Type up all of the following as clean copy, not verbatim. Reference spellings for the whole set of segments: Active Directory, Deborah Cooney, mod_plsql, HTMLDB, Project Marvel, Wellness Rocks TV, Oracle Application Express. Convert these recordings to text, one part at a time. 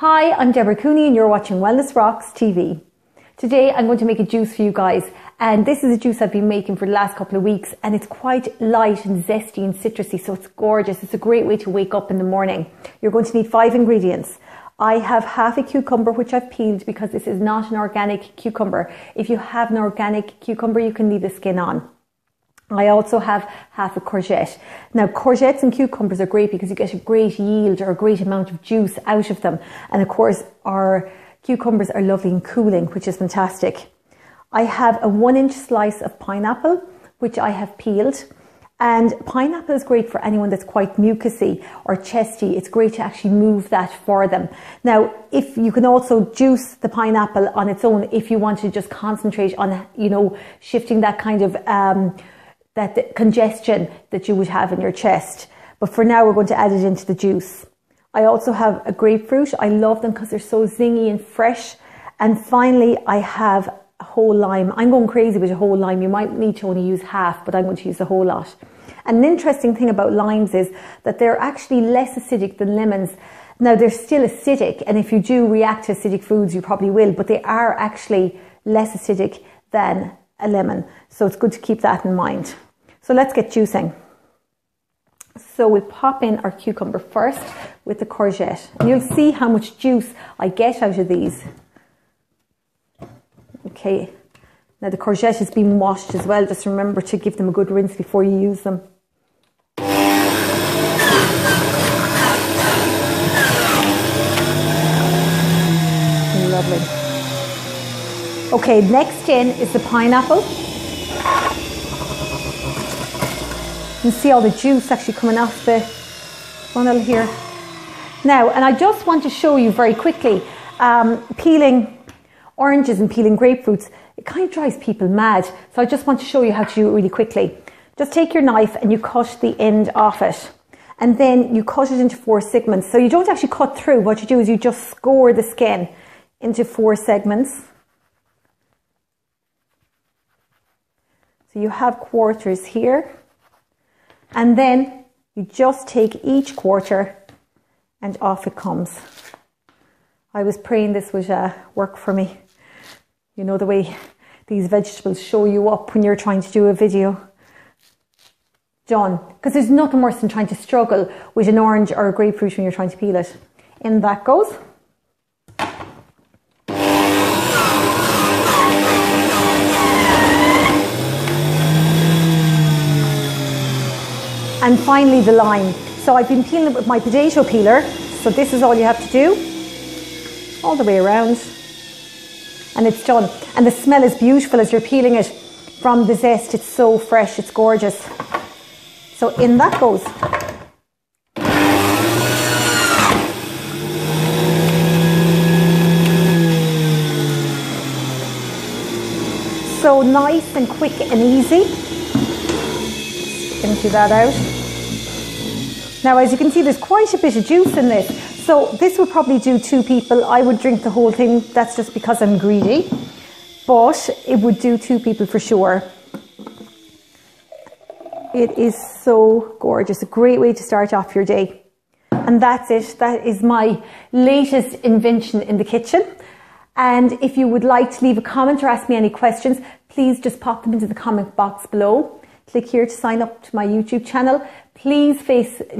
Hi, I'm Deborah Cooney and you're watching Wellness Rocks TV. Today I'm going to make a juice for you guys, and this is a juice I've been making for the last couple of weeks, and it's quite light and zesty and citrusy, so it's gorgeous. It's a great way to wake up in the morning. You're going to need 5 ingredients. I have half a cucumber which I've peeled because this is not an organic cucumber. If you have an organic cucumber you can leave the skin on. I also have half a courgette. Now, courgettes and cucumbers are great because you get a great yield or a great amount of juice out of them. And of course, our cucumbers are lovely and cooling, which is fantastic. I have a 1-inch slice of pineapple, which I have peeled. And pineapple is great for anyone that's quite mucousy or chesty. It's great to actually move that for them. Now, if you can also juice the pineapple on its own, if you want to just concentrate on, you know, shifting that kind of that congestion that you would have in your chest. But for now, we're going to add it into the juice. I also have a grapefruit. I love them because they're so zingy and fresh. And finally, I have a whole lime. I'm going crazy with a whole lime. You might need to only use half, but I'm going to use a whole lot. And an interesting thing about limes is that they're actually less acidic than lemons. Now, they're still acidic, and if you do react to acidic foods, you probably will, but they are actually less acidic than a lemon. So it's good to keep that in mind. So let's get juicing. So we'll pop in our cucumber first with the courgette. And you'll see how much juice I get out of these. Okay, now the courgette has been washed as well. Just remember to give them a good rinse before you use them. Lovely. Okay, next in is the pineapple. You can see all the juice actually coming off the funnel here. Now, and I just want to show you very quickly, peeling oranges and peeling grapefruits, it kind of drives people mad. So I just want to show you how to do it really quickly. Just take your knife and you cut the end off it. And then you cut it into 4 segments. So you don't actually cut through. What you do is you just score the skin into 4 segments. So you have quarters here, and then you just take each quarter and off it comes. I was praying this would work for me. You know the way these vegetables show you up when you're trying to do a video. Done. Because there's nothing worse than trying to struggle with an orange or a grapefruit when you're trying to peel it. In that goes. And finally the lime. So I've been peeling it with my potato peeler. So this is all you have to do. All the way around. And it's done. And the smell is beautiful as you're peeling it from the zest. It's so fresh, it's gorgeous. So in that goes. So nice and quick and easy. Empty that out. Now, as you can see, there's quite a bit of juice in this, so this would probably do 2 people. I would drink the whole thing. That's just because I'm greedy, but it would do 2 people for sure. It is so gorgeous. A great way to start off your day. And that's it. That is my latest invention in the kitchen. And if you would like to leave a comment or ask me any questions, please just pop them into the comment box below. Click here to sign up to my YouTube channel. Please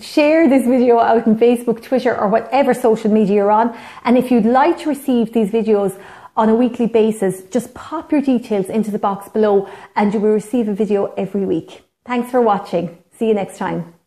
share this video out on Facebook, Twitter, or whatever social media you're on. And if you'd like to receive these videos on a weekly basis, just pop your details into the box below and you will receive a video every week. Thanks for watching. See you next time.